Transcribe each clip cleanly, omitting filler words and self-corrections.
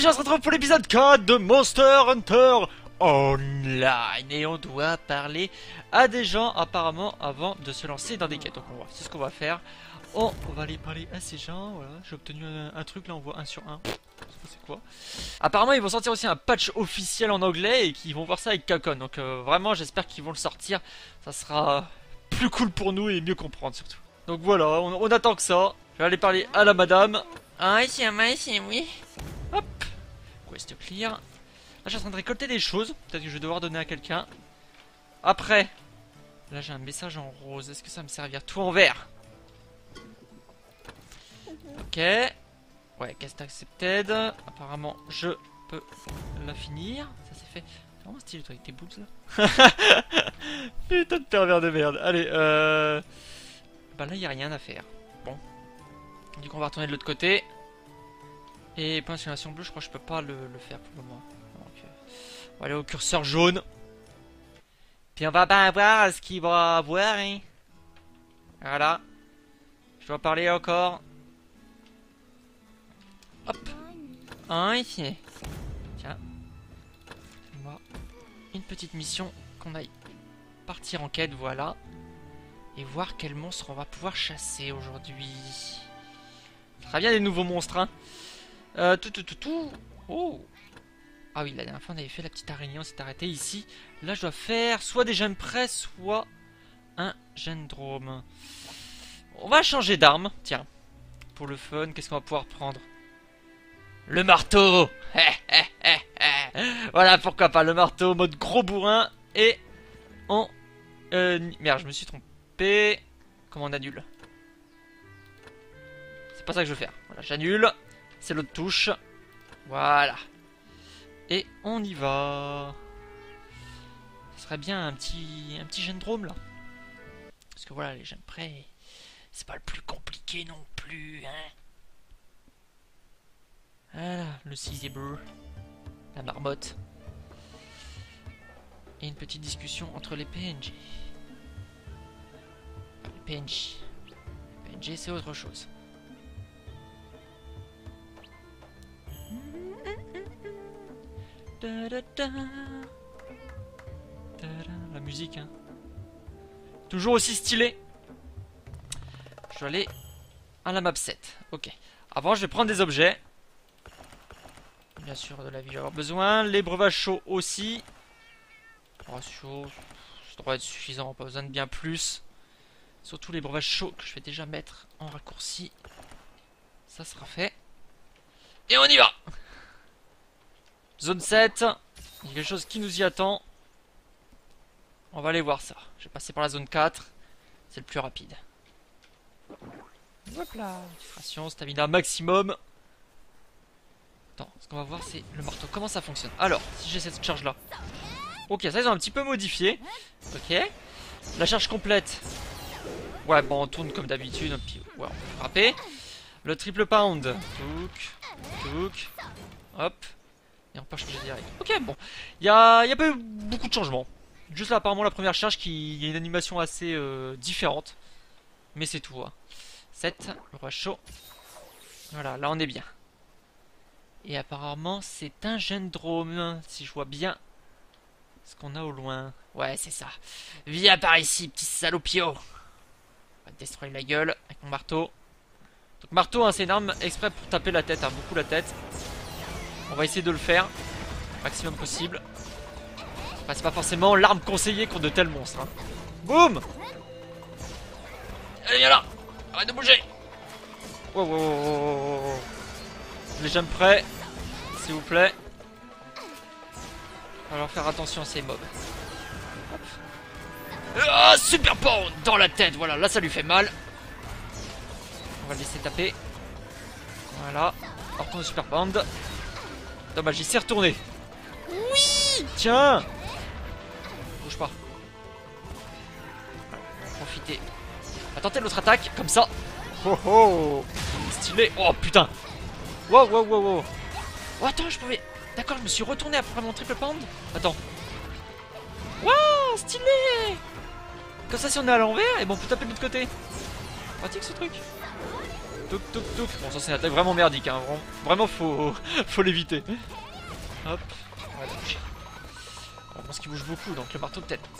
les gens, on se retrouve pour l'épisode 4 de Monster Hunter Online. Et on doit parler à des gens apparemment avant de se lancer dans des quêtes. Donc c'est ce qu'on va faire. On va aller parler à ces gens. Voilà, j'ai obtenu un truc là, on voit 1 sur 1. C'est quoi? Apparemment ils vont sortir aussi un patch officiel en anglais et qu'ils vont voir ça avec Kakon. Donc vraiment j'espère qu'ils vont le sortir. Ça sera plus cool pour nous et mieux comprendre surtout. Donc voilà, on attend que ça. Je vais aller parler à la madame. Ah ici, oui. Hop, quest clear. Là je suis en train de récolter des choses. Peut-être que je vais devoir donner à quelqu'un. Après, là j'ai un message en rose. Est-ce que ça va me servir? Tout en vert. Ok. Ouais, quest accepted. Apparemment je peux la finir. Ça c'est fait. C'est vraiment stylé toi avec tes boobs là. Putain de pervers de merde. Allez bah là il n'y a rien à faire. Bon. Du coup on va retourner de l'autre côté. Et point d'exclamation bleu, je crois que je peux pas le faire pour le moment. Donc, on va aller au curseur jaune. Puis on va pas voir ce qu'il va avoir. Hein. Voilà. Je dois parler encore. Hop. Ah ici. Tiens. Moi. Une petite mission qu'on aille partir en quête, voilà. Et voir quel monstre on va pouvoir chasser aujourd'hui. Très bien des nouveaux monstres, hein. Oh. Ah oui, la dernière fois on avait fait la petite araignée, on s'est arrêté ici. Là je dois faire soit des gemmes près, soit un Gendrome. On va changer d'arme, tiens. Pour le fun, qu'est-ce qu'on va pouvoir prendre? Le marteau. Voilà, pourquoi pas, le marteau, mode gros bourrin. Et on... merde, je me suis trompé. Comment on annule? C'est pas ça que je veux faire. Voilà, j'annule. C'est l'autre touche. Voilà. Et on y va. Ce serait bien un petit Gendrome là. Parce que voilà, les gemmes près, c'est pas le plus compliqué non plus, hein. Voilà, le Caeserber. La marmotte. Et une petite discussion entre les PNJ. Les PNJ. Les PNJ c'est autre chose. La musique, hein. Toujours aussi stylé. Je vais aller à la map 7. Ok. Avant, je vais prendre des objets. Bien sûr, de la vie, je vais avoir besoin. Les breuvages chauds aussi. Oh, chaud, ça devrait être suffisant. Pas besoin de bien plus. Surtout les breuvages chauds que je vais déjà mettre en raccourci. Ça sera fait. Et on y va! Zone 7, il y a quelque chose qui nous y attend. On va aller voir ça. Je vais passer par la zone 4, c'est le plus rapide. Hop là, infiltration, stamina maximum. Attends, ce qu'on va voir c'est le marteau, comment ça fonctionne. Alors, si j'ai cette charge là. Ok, ça ils ont un petit peu modifié. Ok, la charge complète. Ouais, bon on tourne comme d'habitude, puis ouais, on peut frapper. Le triple pound. Touk, touk, hop. Et on peut changer direct. Ok, bon. Il y a pas eu beaucoup de changements. Juste là, apparemment, la première charge qui y a une animation assez différente. Mais c'est tout. Hein. 7, le roi chaud. Voilà, là on est bien. Et apparemment, c'est un Gendrome. Si je vois bien ce qu'on a au loin. Ouais, c'est ça. Viens par ici, petit salopio. On va te détruire la gueule avec mon marteau. Donc, marteau, hein, c'est une arme exprès pour taper la tête. Hein, beaucoup la tête. On va essayer de le faire maximum possible. Enfin, c'est pas forcément l'arme conseillée contre de tels monstres. Hein. Boum! Allez, viens là! Arrête de bouger! Wow, wow, wow, wow. Je les jambe prêts, s'il vous plaît. Alors faire attention à ces mobs. Ah, super pound dans la tête! Voilà, là ça lui fait mal. On va le laisser taper. Voilà. On retourne au super pound. Dommage, il s'est retourné. Oui. Tiens. Bouge pas. Voilà, on va profiter. On va tenter l'autre attaque, comme ça. Oh oh. Stylé. Oh putain. Wow, wow, wow, wow. Oh attends, je pouvais... D'accord, je me suis retourné après mon triple pound. Attends. Wow, stylé. Comme ça, si on est à l'envers, et bon, on peut taper de l'autre côté. Pratique ce truc. Touc, touc, touc. Bon, ça c'est une attaque vraiment merdique, hein. Vraiment faut l'éviter. Hop. Voilà. On pense qu'il bouge beaucoup, donc le marteau peut-être.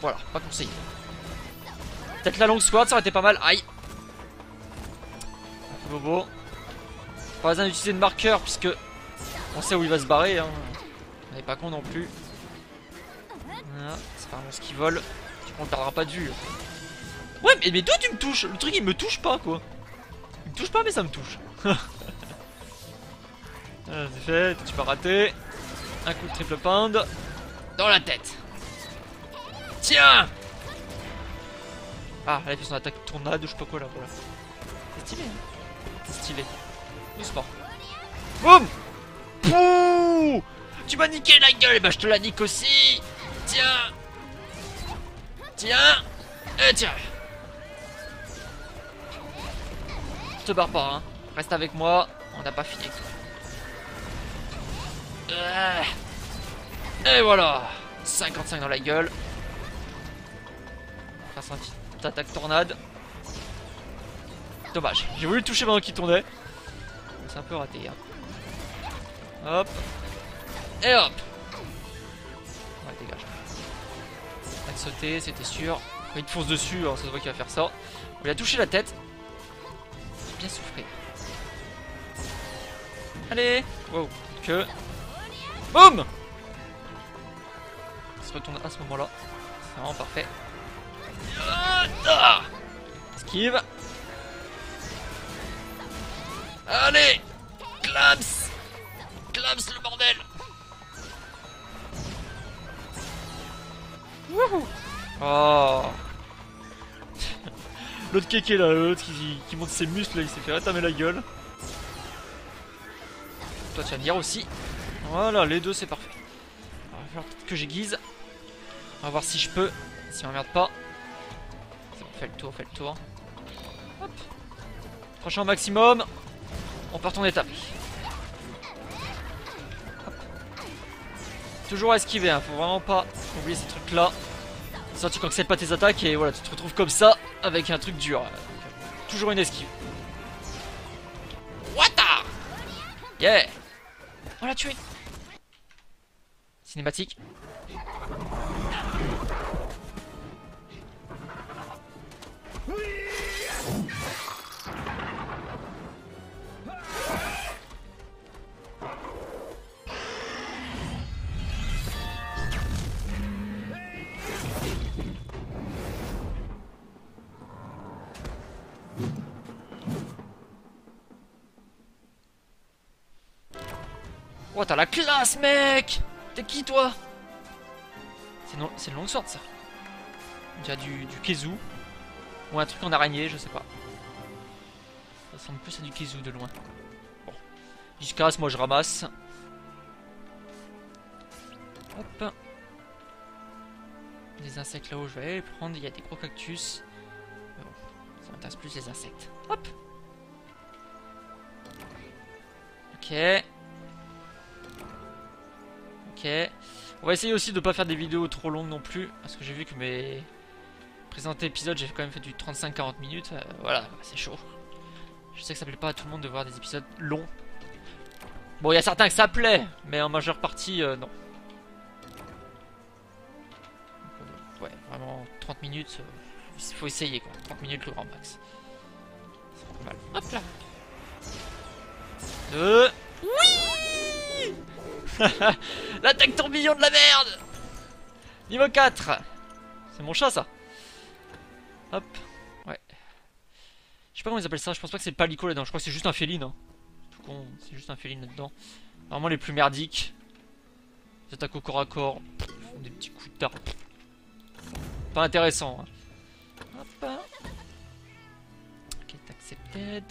Voilà, pas conseillé. Peut-être la longue squad, ça aurait été pas mal. Aïe. Bobo. Pas besoin d'utiliser de marqueur puisque on sait où il va se barrer, hein. On n'est pas con non plus. Voilà, c'est pas un monstre qui vole. On le perdra pas de vue. Ouais, mais d'où tu me touches? Le truc il me touche pas quoi. Il me touche pas, mais ça me touche. C'est fait, tu vas rater. Un coup de triple pound. Dans la tête. Tiens. Ah, elle a fait son attaque tournade ou je sais pas quoi là. Voilà. C'est stylé. C'est stylé. Doucement. Boum. Pouh. Tu m'as niqué la gueule, et bah je te la nique aussi. Tiens. Tiens. Et tiens. Je te barre pas, hein. Reste avec moi. On n'a pas fini avec toi. Et voilà. 55 dans la gueule. Face à une petite attaque tornade. Dommage. J'ai voulu le toucher pendant qu'il tournait. C'est un peu raté, hein. Hop. Et hop. Ouais, dégage. Attaque sautée, c'était sûr. Quand il te fonce dessus, ça se voit qu'il va faire ça. On lui a touché la tête. Bien soufflé. Allez. Wow. Que. Boum. Il se retourne à ce moment-là. C'est vraiment parfait. Esquive. Allez. Clams. Clams le bordel. Wouhou. Oh. L'autre kéké là, l'autre qui monte ses muscles là, il s'est fait rétamer la gueule. Toi tu vas me dire aussi. Voilà, les deux c'est parfait. Alors, il va falloir peut-être que j'aiguise. On va voir si je peux, si on m'emmerde pas. C'est bon, fais le tour, fais le tour. Hop. Prochain maximum. On part ton étape. Hop. Toujours à esquiver, hein. Faut vraiment pas oublier ces trucs là. Ça, tu cancelles pas tes attaques et voilà, tu te retrouves comme ça avec un truc dur. Toujours une esquive. What the? Yeah. On l'a tué. Cinématique. Oh, t'as la classe, mec! T'es qui, toi? C'est une longue sorte, ça. Déjà du Kezu. Ou un truc en araignée, je sais pas. Ça ressemble plus à du Kezu de loin. Bon. Jusqu'à ce, moi, je ramasse. Hop. Des insectes là-haut, je vais aller les prendre. Il y a des gros cactus. Mais bon, ça m'intéresse plus, les insectes. Hop! Ok. Ok, on va essayer aussi de pas faire des vidéos trop longues non plus, parce que j'ai vu que mes présents épisodes, j'ai quand même fait du 35-40 minutes, voilà, c'est chaud. Je sais que ça plaît pas à tout le monde de voir des épisodes longs. Bon, il y a certains que ça plaît, mais en majeure partie, non. Ouais, vraiment 30 minutes, il faut essayer quoi, 30 minutes le grand max. Ça fait mal. Hop là. Deux. Oui. L'attaque tourbillon de la merde. Niveau 4. C'est mon chat ça. Hop. Ouais. Je sais pas comment ils appellent ça. Je pense pas que c'est le palico là-dedans. Je crois que c'est juste un féline, hein. Tout con. C'est juste un féline là-dedans. Vraiment les plus merdiques. Ils attaquent au corps à corps. Ils font des petits coups de tard. Pas intéressant, hein. Hop. Ok, t'as accepté.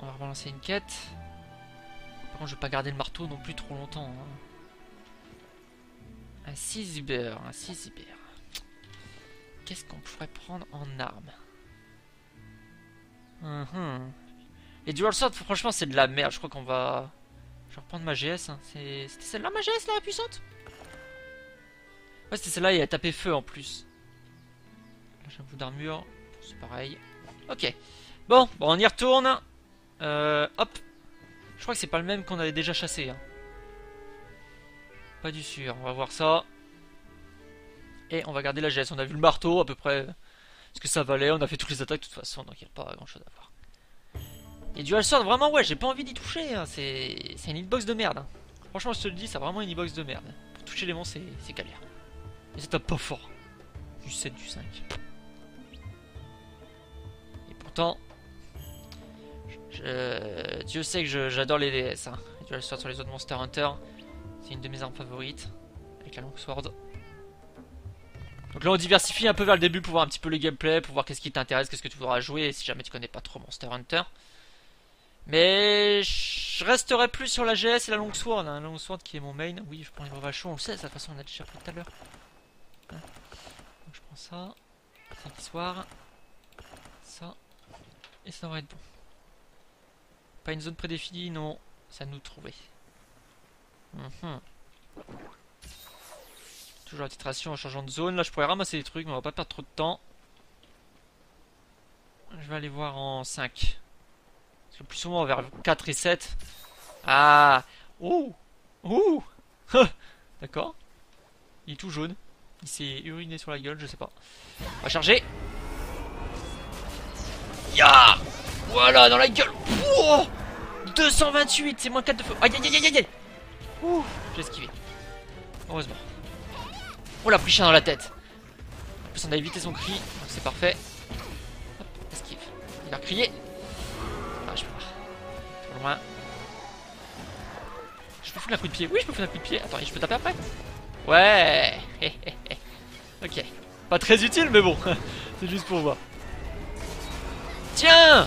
On va rebalancer une quête. Par contre, je vais pas garder le marteau non plus trop longtemps, hein. Un Caeserber, un Caeserber. Qu'est-ce qu'on pourrait prendre en arme? Les dual swords, franchement, c'est de la merde. Je crois qu'on va... Je vais reprendre ma GS, hein. C'était celle-là, ma GS, là, la puissante? Ouais, c'était celle-là, et elle a tapé feu en plus. Là, j'ai un bout d'armure. C'est pareil. Ok. Bon, on y retourne. Hop. Je crois que c'est pas le même qu'on avait déjà chassé. Hein. Pas du sûr. On va voir ça. Et on va garder la geste. On a vu le marteau à peu près. Ce que ça valait. On a fait toutes les attaques de toute façon. Donc il n'y a pas grand chose à voir. Et Dual Sword, vraiment, ouais, j'ai pas envie d'y toucher. Hein. C'est une hitbox de merde. Hein. Franchement, je te le dis, c'est vraiment une hitbox de merde. Pour toucher les monstres, c'est galère. Et ça tape pas fort. Du 7, du 5. Et pourtant. Dieu sait que j'adore les DS. Hein. Dual Sword sur les autres Monster Hunter. C'est une de mes armes favorites. Avec la Longsword. Donc là on diversifie un peu vers le début pour voir un petit peu le gameplay. Pour voir qu'est-ce qui t'intéresse, qu'est-ce que tu voudras jouer. Si jamais tu connais pas trop Monster Hunter. Mais je resterai plus sur la GS et la Longsword. Hein. La Longsword qui est mon main. Oui, je prends les bravachons, on le sait. De toute façon on a déjà pris tout à l'heure. Hein. Donc je prends ça. Ça qui soir. Ça. Et ça va être bon. Pas une zone prédéfinie, non, ça nous trouvait. Toujours la titration en changeant de zone. Là, je pourrais ramasser des trucs, mais on va pas perdre trop de temps. Je vais aller voir en 5. Parce que plus souvent, vers 4 et 7. Ah, ouh, ouh, d'accord. Il est tout jaune. Il s'est uriné sur la gueule, je sais pas. On va charger. Ya, voilà, dans la gueule. Oh, 228, c'est moins 4 de feu. Aïe aïe aïe aïe aïe. Ouh, j'ai esquivé. Heureusement. On l'a pris chien dans la tête. En plus on a évité son cri, donc c'est parfait. Hop, esquive. Il a crié. Ah, je peux pas. Trop loin. Je peux foutre un coup de pied. Oui, je peux foutre un coup de pied. Attends, je peux taper après. Ouais. Ok. Pas très utile, mais bon. C'est juste pour voir. Tiens.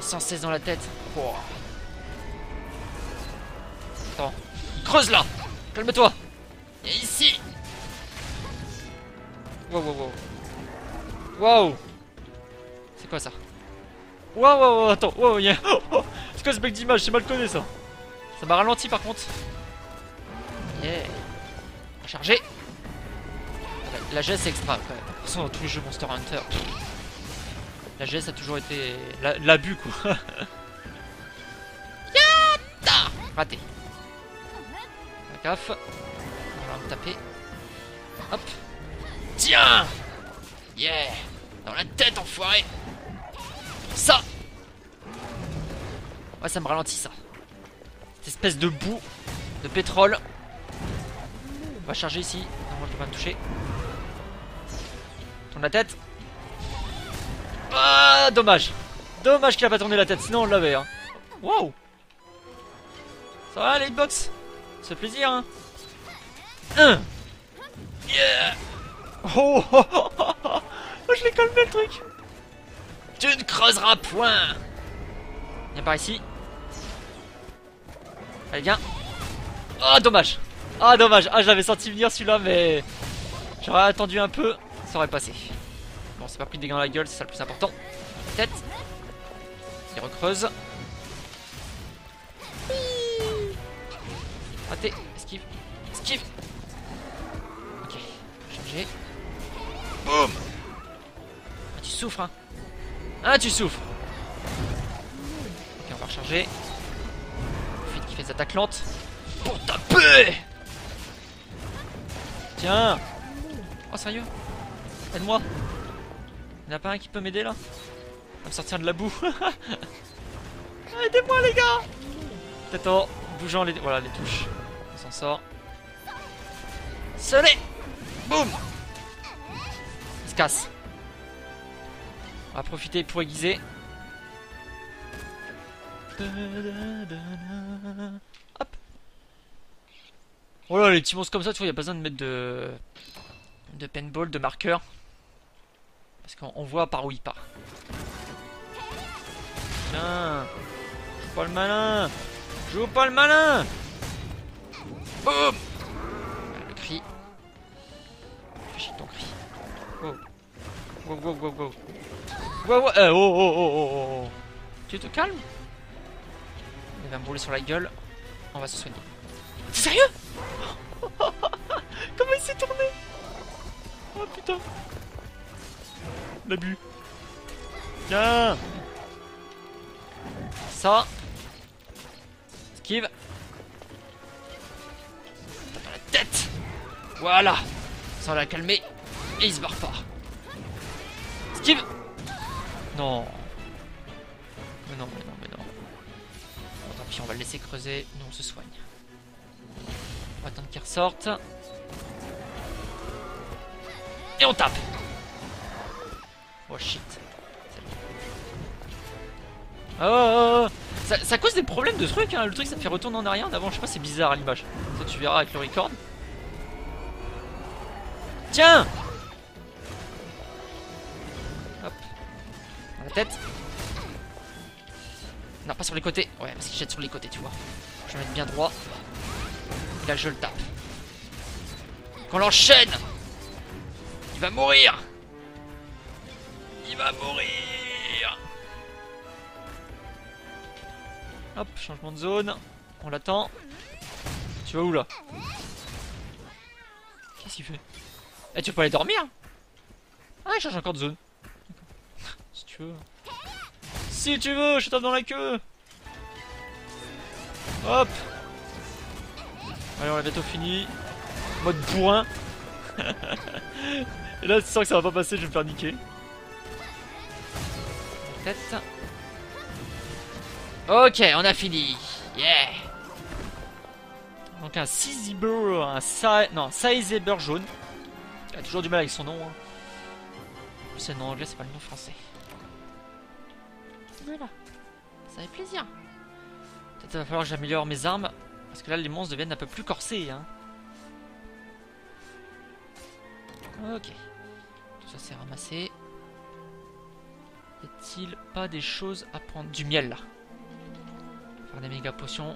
116 dans la tête. Oh. Attends. Creuse là. Calme-toi. Et ici. Wow, wow, wow. Wow. C'est quoi ça? Wow, wow, wow. Attends. Wow, yeah. Oh, c'est quoi ce bec d'image? C'est mal connu ça. Ça m'a ralenti par contre. Yeah. Chargé. La geste est extra quand même. De toute façon, dans tous les jeux Monster Hunter. La GS a toujours été l'abus quoi. Yata. Raté. Pas gaffe. On va me taper. Hop. Tiens. Yeah. Dans la tête enfoiré. Ça. Ouais, ça me ralentit ça. Cette espèce de boue de pétrole. On va charger ici. Non, moi je peux pas me toucher. Tourne la tête. Ah, dommage. Dommage qu'il a pas tourné la tête, sinon on l'avait. Hein. Wow. Ça va les hitbox. C'est plaisir. Hein. Yeah. Oh, oh, oh, oh, oh. Je l'ai calmé le truc. Tu ne creuseras point. Viens par ici. Allez, viens. Ah, dommage. Ah, dommage. Ah, je l'avais senti venir celui-là, mais j'aurais attendu un peu. Ça aurait passé. Bon, c'est pas pris de dégâts dans la gueule, c'est ça le plus important. Tête. Il recreuse. Raté. Esquive. Esquive. Ok. Chargé. Boum. Ah, tu souffres, hein. Ah, tu souffres. Ok, on va recharger. Faites qui fait des attaques lentes. Pour taper. Tiens. Oh, sérieux. Aide-moi. Y'en a pas un qui peut m'aider là? À me sortir de la boue. Aidez-moi les gars. Peut-être en bougeant les... Voilà les touches. On s'en sort. Solé. Boum. Il se casse. On va profiter pour aiguiser. Hop. Oh là, les petits monstres comme ça, tu vois, y'a pas besoin de mettre de paintball, de marqueur. Parce qu'on voit par où il part. Tiens. Joue pas le malin. Joue pas le malin. Boum. Le cri. Réfléchis ton cri. Oh. Wow, wow, wow, wow. Wow, wow. Oh, oh, oh, oh. Tu te calmes. Il va me brûler sur la gueule. On va se soigner. T'es sérieux? Comment il s'est tourné? Oh putain. L'abus. Tiens. Ça. Esquive. Tape à la tête. Voilà. Ça l'a calmé. Et il se barre pas. Esquive. Non. Mais non, mais non, mais non. Bon, tant pis, on va le laisser creuser. Nous, on se soigne. On va attendre qu'il ressorte. Et on tape. Oh shit. Oh, ça cause des problèmes de trucs, hein. Le truc ça te fait retourner en arrière d'avant, je sais pas, c'est bizarre à l'image. Ça tu verras avec le record. Tiens. Hop. Dans la tête. Non, pas sur les côtés. Ouais, parce qu'il jette sur les côtés, tu vois. Je vais mettre bien droit. Et là je le tape. Qu'on l'enchaîne. Il va mourir. Il va mourir. Hop, changement de zone. On l'attend. Tu vas où là? Qu'est-ce qu'il fait? Eh, tu veux pas aller dormir? Ah, il change encore de zone. Si tu veux. Si tu veux, je te tape dans la queue. Hop. Allez, on l'a bientôt fini. Mode bourrin. Et là, tu sens que ça va pas passer, je vais me faire niquer. Tête. Ok, on a fini. Yeah. Donc un Caeserber, non, Caeserber jaune. Il a toujours du mal avec son nom. Hein. C'est le nom anglais, c'est pas le nom français. Voilà. Ça fait plaisir. Peut-être va falloir que j'améliore mes armes. Parce que là, les monstres deviennent un peu plus corsés. Hein. Ok. Tout ça, c'est ramassé. Y a-t-il pas des choses à prendre? Du miel là. Faire des méga potions.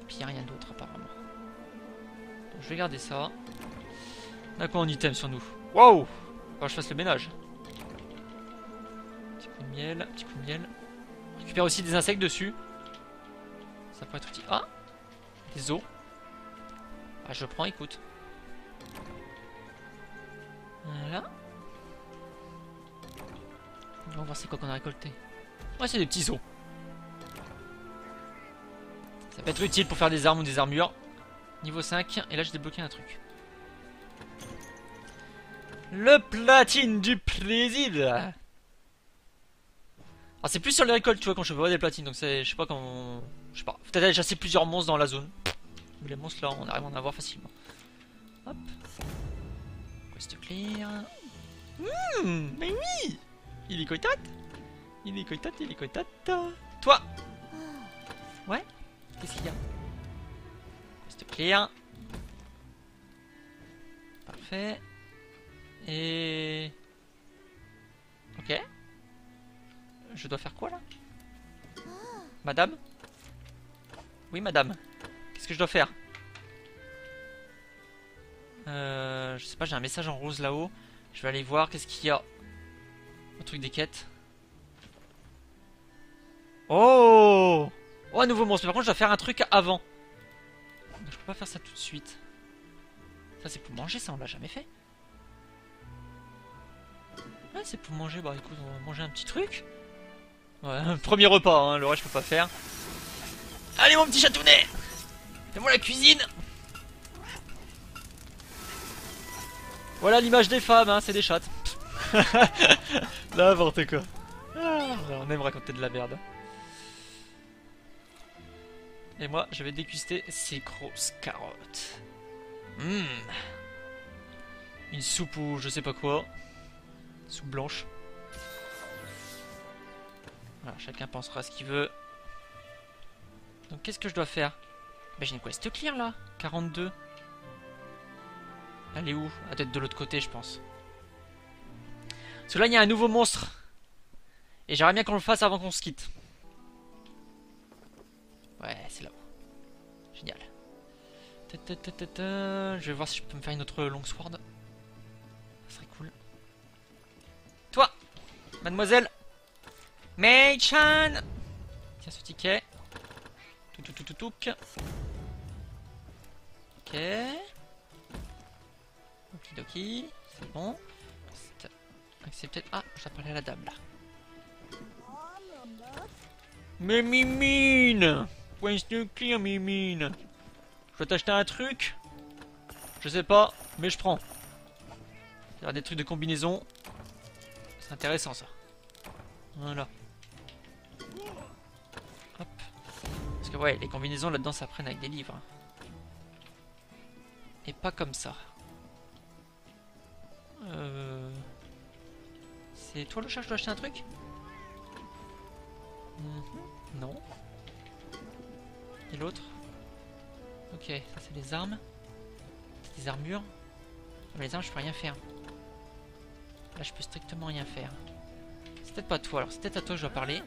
Et puis y a rien d'autre apparemment. Donc, je vais garder ça. On a quoi en item sur nous? Waouh! Faut que je fasse le ménage. Petit coup de miel, petit coup de miel. On récupère aussi des insectes dessus. Ça pourrait être utile. Ah! Des os. Ah, je prends, écoute. Voilà. On va voir c'est quoi qu'on a récolté. Ouais, c'est des petits os. Ça peut être utile pour faire des armes ou des armures. Niveau 5. Et là, j'ai débloqué un truc. Le platine du plaisir. Alors, c'est plus sur les récoltes, tu vois, quand je vois des platines. Donc, je sais pas quand. Je sais pas. Peut-être aller chasser plusieurs monstres dans la zone. Mais les monstres là, on arrive à en avoir facilement. Hop. Quest clear. Mais oui! Il est coïtate. Il est coïtate, il est coïtate. Toi. Ouais. Qu'est-ce qu'il y a? Quest clear. Parfait. Et... ok. Je dois faire quoi là? Madame? Oui madame. Qu'est-ce que je dois faire? Je sais pas, j'ai un message en rose là-haut. Je vais aller voir qu'est-ce qu'il y a. Un truc des quêtes. Oh, oh, un nouveau monstre. Par contre, je dois faire un truc avant. Donc, je peux pas faire ça tout de suite. Ça, c'est pour manger, ça, on l'a jamais fait. Ouais, c'est pour manger. Bah, écoute, on va manger un petit truc. Ouais, premier repas, hein, le reste, je peux pas faire. Allez, mon petit chatounet. Fais-moi la cuisine. Voilà l'image des femmes, hein, c'est des chattes. N'importe quoi. Ah, on aime raconter de la merde. Et moi, je vais déguster ces grosses carottes. Une soupe ou je sais pas quoi. Soupe blanche. Alors, chacun pensera à ce qu'il veut. Donc, qu'est-ce que je dois faire? J'ai une quest clear là. 42. Elle est où? Elle doit être de l'autre côté, je pense. Parce que là, il y a un nouveau monstre. Et j'aimerais bien qu'on le fasse avant qu'on se quitte. Ouais, c'est là-haut. Génial. Je vais voir si je peux me faire une autre longsword. Ça serait cool. Toi, mademoiselle Mei-chan. Tiens ce ticket. Tout. Ok. Okidoki. C'est bon. C'est peut-être... Ah, j'appelais la dame là. Mais Mimine! Pointe de clear, Mimine! Je vais t'acheter un truc? Je sais pas, mais je prends. Il y a des trucs de combinaison. C'est intéressant ça. Voilà. Hop. Parce que ouais, les combinaisons là-dedans s'apprennent avec des livres. Et pas comme ça. C'est toi le chat, je dois acheter un truc? Non. Et l'autre? Ok, ça c'est des armes. C'est des armures. Mais les armes, je peux rien faire. Là, je peux strictement rien faire. C'est peut-être pas toi, alors c'est peut-être à toi que je dois parler.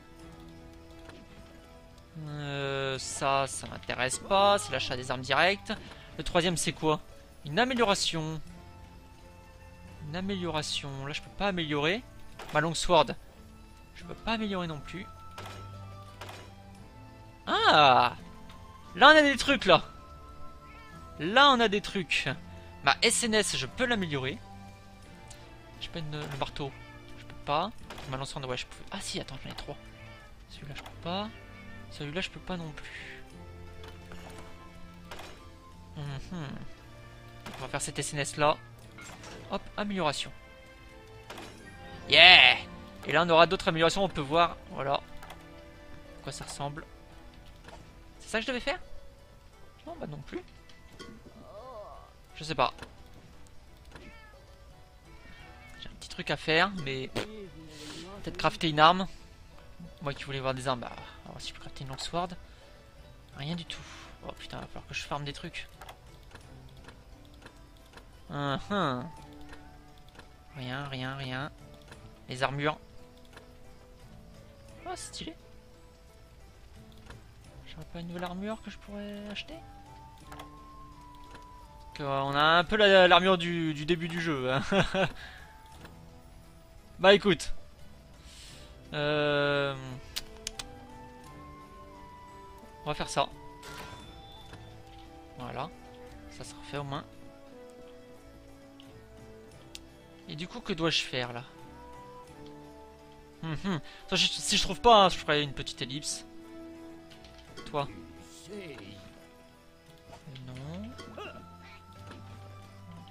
Ça, ça m'intéresse pas. C'est l'achat des armes directes. Le troisième, c'est quoi? Une amélioration. Une amélioration. Là, je peux pas améliorer. Ma longsword. Je peux pas améliorer non plus. Ah! Là, on a des trucs, là. Là, on a des trucs. Ma SNS, je peux l'améliorer. Je peux le marteau. Je peux pas. Ma longsword, ouais, je peux. Ah si, attends, j'en ai trois. Celui-là, je peux pas. Celui-là, je peux pas non plus. On va faire cette SNS-là. Hop, amélioration. Yeah! Et là, on aura d'autres améliorations, on peut voir. Voilà. À quoi ça ressemble. C'est ça que je devais faire? Non, bah non plus. Je sais pas. J'ai un petit truc à faire, mais... Peut-être crafter une arme. Moi qui voulais voir des armes, bah... Alors si je peux crafter une longsword. Rien du tout. Oh putain, il va falloir que je farme des trucs. Rien, rien, rien. Les armures. Oh, c'est stylé. J'aurais pas une nouvelle armure que je pourrais acheter? Donc, on a un peu l'armure du début du jeu. Hein. Bah écoute. On va faire ça. Voilà. Ça sera fait au moins. Et du coup, que dois-je faire là? Ça, si je trouve pas, hein, je ferai une petite ellipse. Toi. Non. Pas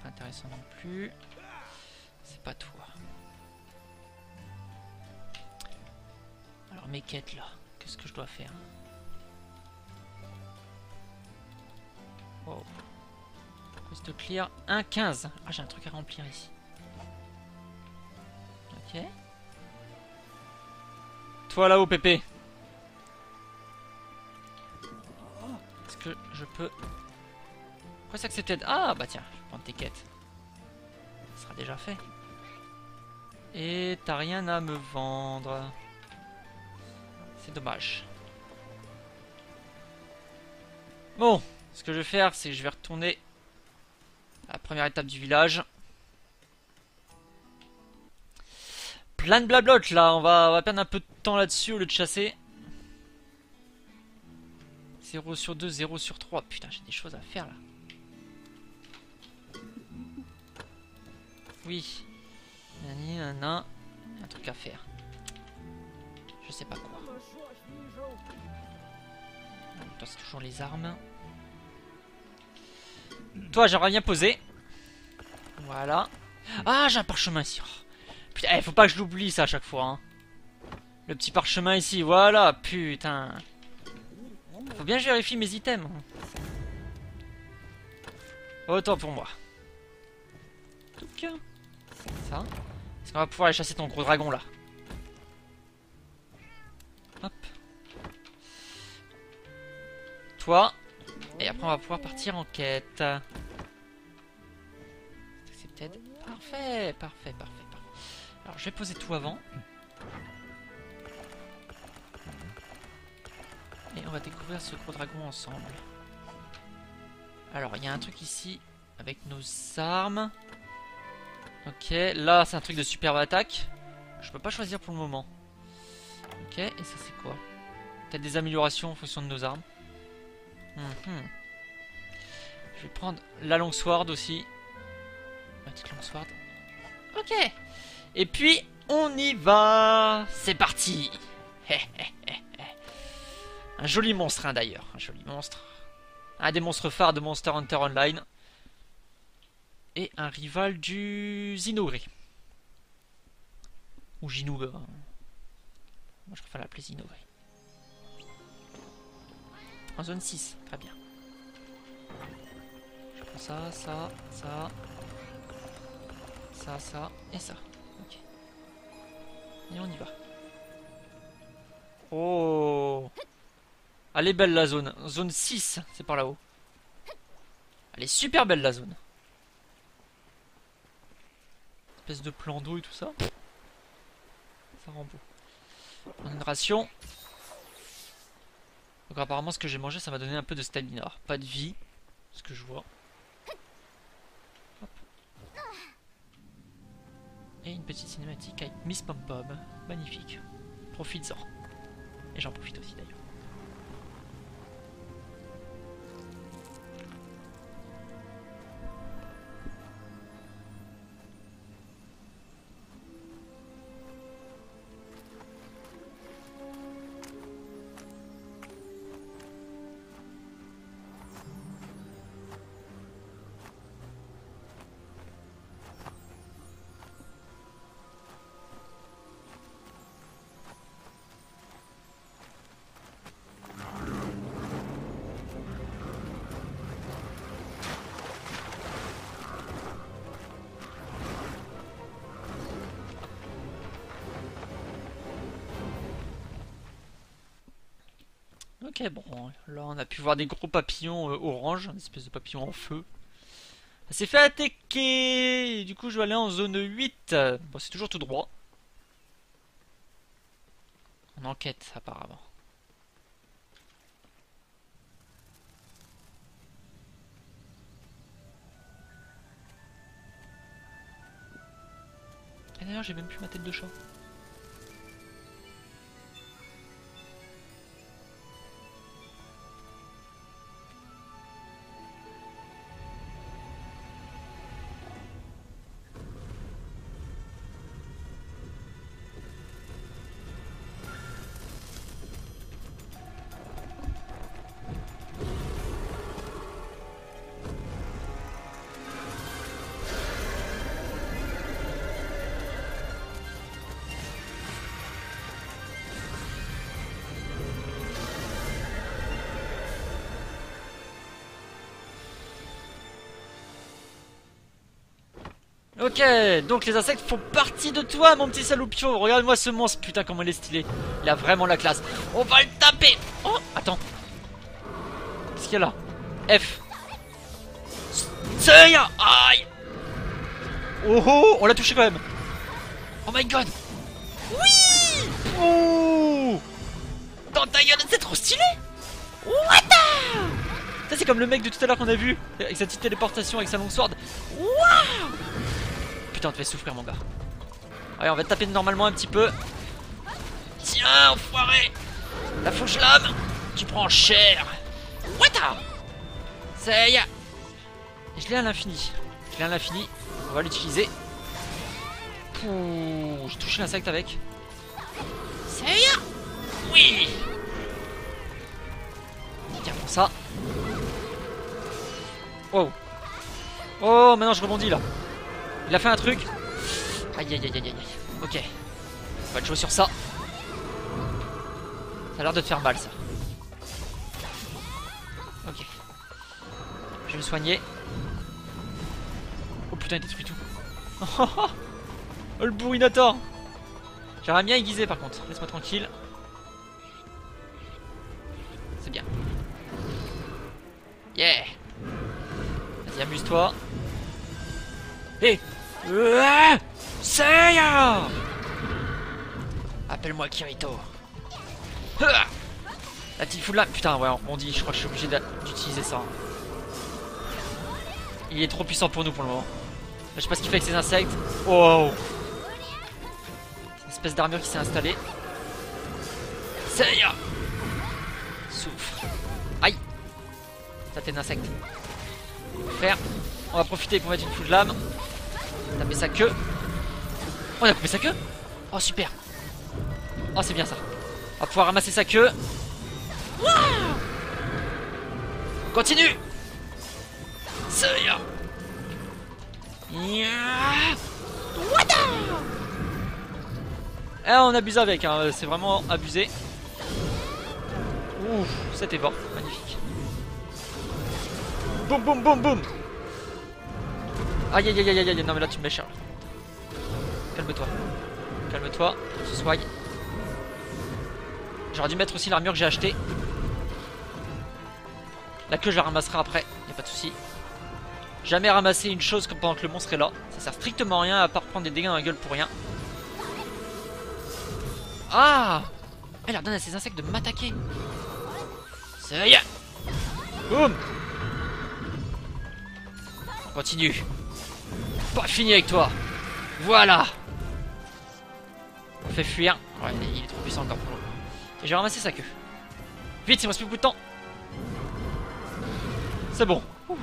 intéressant non plus. C'est pas toi. Alors mes quêtes là, qu'est-ce que je dois faire? Oh. Quest clear 1.15. Ah, j'ai un truc à remplir ici. Ok. Toi là-haut, Pépé. Est-ce que je peux... Pourquoi ça que c'était... Ah bah tiens, je vais prendre tes quêtes. Ça sera déjà fait. Et t'as rien à me vendre. C'est dommage. Bon, ce que je vais faire, c'est que je vais retourner à la première étape du village. Plein de blablotte là, on va perdre un peu de temps là-dessus au lieu de chasser. 0 sur 2, 0 sur 3. Putain, j'ai des choses à faire là. Oui. Un truc à faire. Je sais pas quoi. Toi, c'est toujours les armes. Toi, j'aimerais bien poser. Voilà. Ah, j'ai un parchemin ici. Putain, faut pas que je l'oublie ça à chaque fois. Hein. Le petit parchemin ici, voilà, putain. Faut bien que je vérifie mes items. Autant pour moi. Donc, ça. Est-ce qu'on va pouvoir aller chasser ton gros dragon là? Hop. Toi. Et après, on va pouvoir partir en quête. C'est peut-être. Parfait, parfait, parfait. Alors, je vais poser tout avant. Et on va découvrir ce gros dragon ensemble. Alors, il y a un truc ici avec nos armes. Ok, là, c'est un truc de superbe attaque. Je peux pas choisir pour le moment. Ok, et ça, c'est quoi? Peut-être des améliorations en fonction de nos armes. Je vais prendre la longsword aussi. Ma petite longsword. Ok. Et puis on y va. C'est parti. Un joli monstre hein, d'ailleurs. Un joli monstre. Un des monstres phares de Monster Hunter Online. Et un rival du Zinogre. Ou Jinou. Moi je préfère l'appeler Zinogre. En zone 6, très bien. Je prends ça, ça, ça. Ça, ça et ça. Ok. Et on y va. Oh! Elle est belle la zone. Zone 6, c'est par là-haut. Elle est super belle la zone. Espèce de plan d'eau et tout ça. Ça rend beau. On a une ration. Donc apparemment ce que j'ai mangé ça m'a donné un peu de stamina. Alors, pas de vie, ce que je vois. Hop. Et une petite cinématique avec Miss Pom Pom. Magnifique. Profites-en. Et j'en profite aussi d'ailleurs. Ok, bon, là on a pu voir des gros papillons orange, une espèce de papillon en feu. Elle s'est fait attaquer. Du coup je vais aller en zone 8. Bon, c'est toujours tout droit. On enquête apparemment. Et d'ailleurs j'ai même plus ma tête de chat. Ok, donc les insectes font partie de toi mon petit saloupio. Regarde-moi ce monstre, putain comment il est stylé. Il a vraiment la classe. On va le taper. Oh, attends. Qu'est-ce qu'il y a là? F. C'est rien. Aïe. Oh oh, on l'a touché quand même. Oh my god. Oui. Oh. Dans ta gueule, c'est trop stylé. What the. Ça c'est comme le mec de tout à l'heure qu'on a vu, avec sa petite téléportation, avec sa longue sword. Waouh. Putain, on te fait souffrir, mon gars. Allez, on va te taper normalement un petit peu. Tiens, enfoiré. La fauche lame. Tu prends cher. Wata. Ça y est. Je l'ai à l'infini. Je l'ai à l'infini. On va l'utiliser. Pouh. J'ai touché l'insecte avec. Ça y est. Oui. Tiens, prends ça. Wow. Oh, maintenant je rebondis là. Il a fait un truc. Aïe aïe aïe aïe aïe. Ok. On va te jouer sur ça. Ça a l'air de te faire mal ça. Ok. Je vais me soigner. Oh putain il détruit tout. Oh, oh, oh le bourrinator. J'aimerais bien aiguisé par contre. Laisse-moi tranquille. C'est bien. Yeah. Vas-y amuse-toi. Hé. C'est ya. Appelle-moi Kirito. La petite foule là. Putain ouais on rebondit. Je crois que je suis obligé d'utiliser ça. Il est trop puissant pour nous pour le moment. Je sais pas ce qu'il fait avec ces insectes. Wow. C'est une espèce d'armure qui s'est installée. C'est ya. Souffre. Aïe. Ça t'es un insecte. On va faire. On va profiter pour mettre une foule de lame. Taper sa queue. Oh, il a coupé sa queue. Oh, super. Oh, c'est bien ça. On va pouvoir ramasser sa queue. Wow, continue. C'est rien. Eh, on abuse avec, hein. C'est vraiment abusé. Ouh, c'était bon, magnifique. Boum, boum, boum, boum. Aïe, aïe, aïe, aïe, aïe, non mais là tu me mets cher. Calme-toi. Calme-toi, on se soigne. J'aurais dû mettre aussi l'armure que j'ai achetée. La queue je la ramasserai après, y'a pas de souci. Jamais ramasser une chose comme pendant que le monstre est là. Ça sert strictement à rien à part prendre des dégâts dans la gueule pour rien. Ah, elle ordonne à ces insectes de m'attaquer. Ça y est. Boum. On continue. Pas fini avec toi. Voilà. On fait fuir. Ouais, il est trop puissant encore pour nous. Et j'ai ramassé sa queue. Vite, il me reste plus beaucoup de temps. C'est bon. Ouh.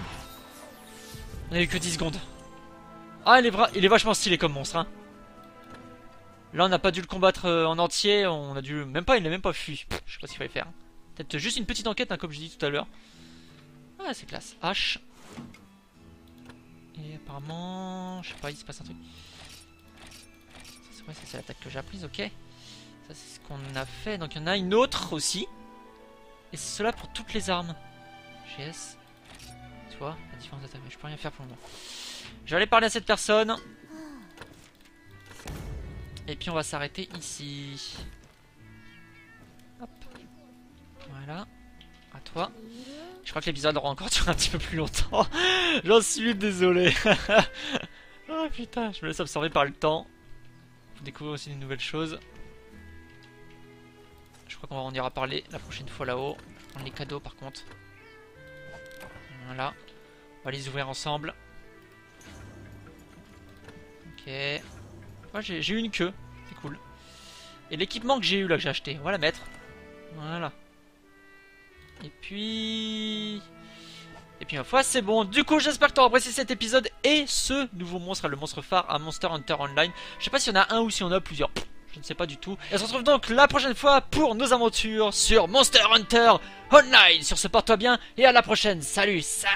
On a eu que 10 secondes. Ah, il est vachement stylé comme monstre, hein. Là, on n'a pas dû le combattre en entier. On a dû... Même pas, il n'a même pas fui. Pff, je sais pas ce qu'il fallait faire. Peut-être juste une petite enquête, hein, comme je dis tout à l'heure. Ah, c'est classe. H. Et apparemment... Je sais pas, il se passe un truc. Ça, c'est l'attaque que j'ai apprise, ok. Ça, c'est ce qu'on a fait. Donc, il y en a une autre aussi. Et c'est cela pour toutes les armes. GS... La différence d'attaque, mais je peux rien faire pour le moment. Je vais aller parler à cette personne. Et puis on va s'arrêter ici. Hop. Voilà. À toi. Je crois que l'épisode aura encore duré un petit peu plus longtemps. J'en suis désolé. Oh putain, je me laisse absorber par le temps. Vous découvrez aussi des nouvelles choses. Je crois qu'on ira parler la prochaine fois là-haut. Je vais prendre les cadeaux par contre. Voilà. On va les ouvrir ensemble. Ok. Moi, j'ai eu une queue. C'est cool. Et l'équipement que j'ai eu là, que j'ai acheté, on va la mettre. Voilà. Et puis... ma foi, c'est bon. Du coup, j'espère que t'auras apprécié cet épisode et ce nouveau monstre, le monstre phare à Monster Hunter Online. Je sais pas si on a un ou si on a plusieurs. Je ne sais pas du tout. Et on se retrouve donc la prochaine fois pour nos aventures sur Monster Hunter Online. Sur ce, porte-toi bien et à la prochaine. Salut, ça